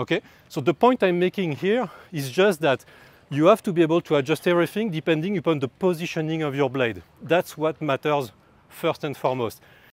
Okay? So the point I'm making here is just that you have to be able to adjust everything depending upon the positioning of your blade. That's what matters first and foremost.